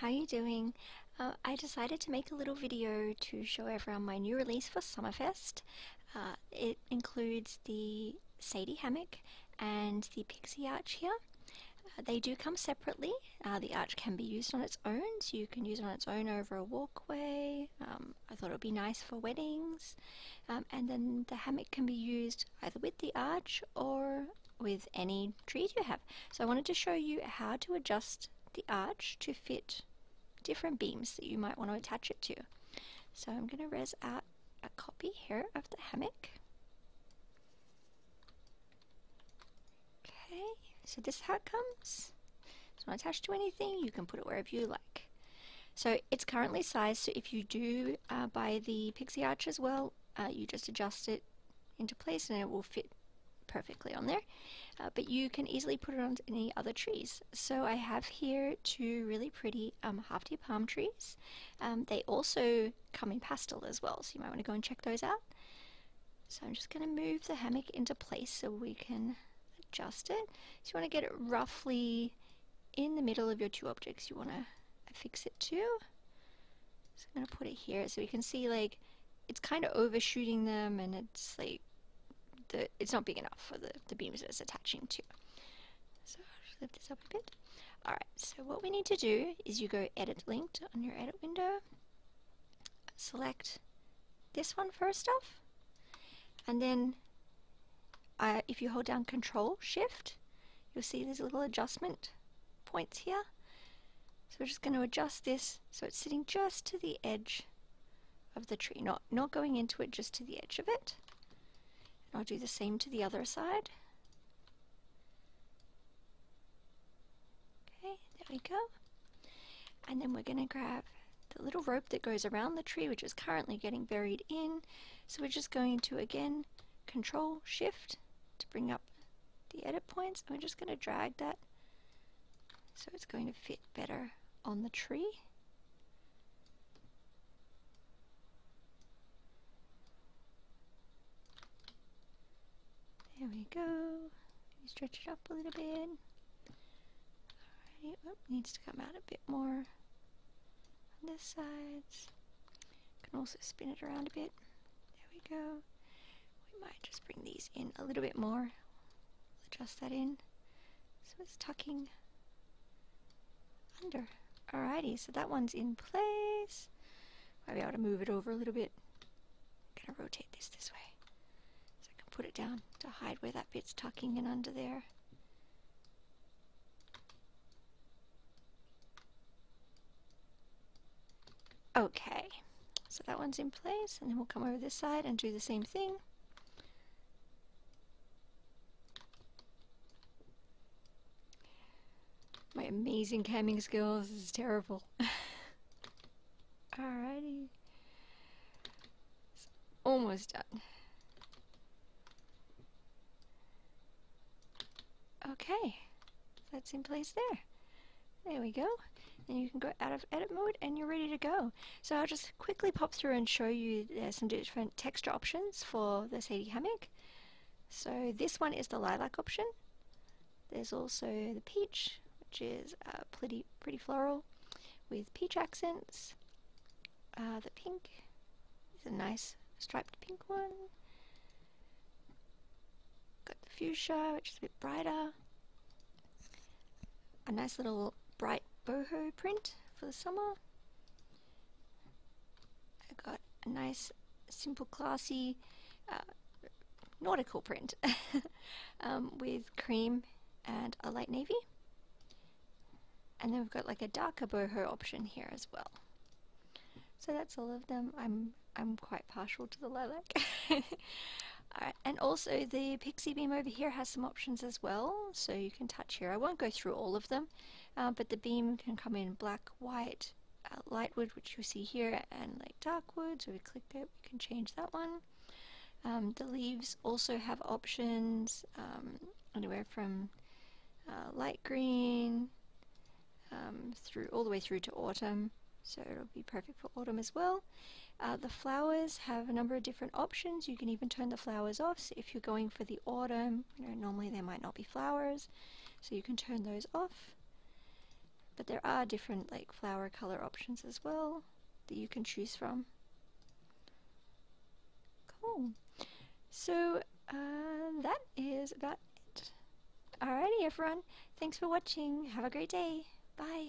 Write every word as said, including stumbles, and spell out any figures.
how you doing? Uh, I decided to make a little video to show everyone my new release for Summerfest. Uh, it includes the Sadie Hammock and the Pixie Arch here. Uh, they do come separately. Uh, the arch can be used on its own, so you can use it on its own over a walkway. Um, I thought it would be nice for weddings. Um, and then the hammock can be used either with the arch or with any trees you have. So I wanted to show you how to adjust the arch to fit different beams that you might want to attach it to. So I'm going to res out a copy here of the hammock. Okay, so this is how it comes. It's not attached to anything, you can put it wherever you like. So it's currently sized, so if you do uh, buy the Pixie Arch as well, uh, you just adjust it into place and it will fit perfectly on there, uh, but you can easily put it on any other trees. So I have here two really pretty um, half deer palm trees. Um, they also come in pastel as well, so you might want to go and check those out. So I'm just going to move the hammock into place so we can adjust it. So you want to get it roughly in the middle of your two objects you want to affix it to. So I'm going to put it here so we can see, like, it's kind of overshooting them, and it's like The, it's not big enough for the, the beams that it's attaching to. So I'll just lift this up a bit. Alright, so what we need to do is you go edit linked on your edit window, select this one first off, and then uh, if you hold down control shift, you'll see there's little adjustment points here. So we're just going to adjust this so it's sitting just to the edge of the tree, not, not going into it, just to the edge of it. I'll do the same to the other side. Okay, there we go. And then we're going to grab the little rope that goes around the tree, which is currently getting buried in. So we're just going to, again, control shift to bring up the edit points. And we're just going to drag that so it's going to fit better on the tree. There we go. Stretch it up a little bit. Alrighty, oh, needs to come out a bit more on this side. Can also spin it around a bit. There we go. We might just bring these in a little bit more. Adjust that in so it's tucking under. Alrighty, so that one's in place. Might be able to move it over a little bit. I'm gonna rotate this this way. Put it down to hide where that bit's tucking in under there. Okay, so that one's in place, and then we'll come over this side and do the same thing. My amazing camming skills is terrible. Alrighty, it's almost done. Okay, that's in place there. There we go. Then you can go out of edit mode and you're ready to go. So I'll just quickly pop through and show you there's some different texture options for the Sadie Hammock. So this one is the lilac option. There's also the peach, which is uh, pretty, pretty floral with peach accents. Uh, the pink is a nice striped pink one. Got the fuchsia, which is a bit brighter. A nice little bright boho print for the summer. I got a nice, simple, classy uh, nautical print um, with cream and a light navy. And then we've got like a darker boho option here as well. So that's all of them. I'm I'm quite partial to the lilac. Alright, and also the pixie beam over here has some options as well, so you can touch here. I won't go through all of them, uh, but the beam can come in black, white, uh, light wood, which you see here, and like dark wood, so we click it, we can change that one. Um, the leaves also have options, um, anywhere from uh, light green um, through all the way through to autumn, so it'll be perfect for autumn as well. Uh, the flowers have a number of different options. You can even turn the flowers off, so if you're going for the autumn, you know, normally there might not be flowers, so you can turn those off. But there are different like flower color options as well that you can choose from. Cool. So uh, that is about it. Alrighty everyone, thanks for watching. Have a great day. Bye.